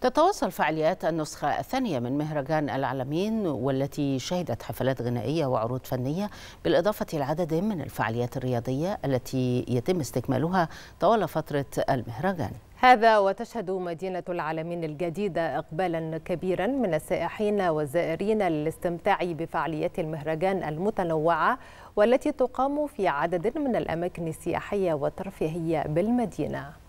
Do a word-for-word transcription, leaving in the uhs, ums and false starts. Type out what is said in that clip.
تتواصل فعاليات النسخة الثانية من مهرجان العلمين، والتي شهدت حفلات غنائية وعروض فنية، بالإضافة لعدد من الفعاليات الرياضية التي يتم استكمالها طوال فترة المهرجان. هذا وتشهد مدينة العلمين الجديدة إقبالا كبيرا من السائحين والزائرين للاستمتاع بفعاليات المهرجان المتنوعة، والتي تقام في عدد من الأماكن السياحية والترفيهية بالمدينة.